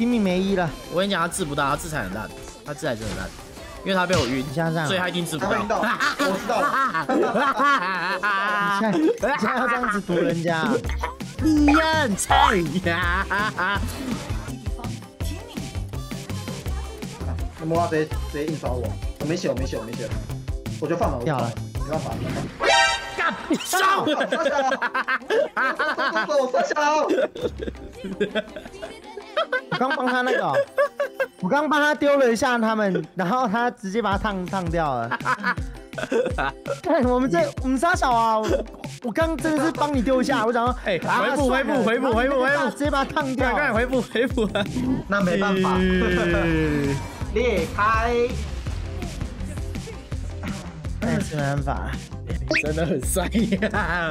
拼命没一了。我跟你讲，他治不到，他制裁很烂，他制裁真的很烂，因为他被我晕，所以他一定治不到。我知道了。你现在要这样子毒人家，你呀菜呀！你摸他直接硬抓我，我没血，我没血，我没血，我就放了，掉了，没办法，没办法。 上！我上小，我刚帮他那个，我刚帮他丢了一下他们，然后他直接把他烫掉了。看我们杀小啊！我刚真的是帮你丢一下，我想说，哎，回补，直接把他烫掉，快回补。那没办法，裂开，那是没办法。 真的很帅呀！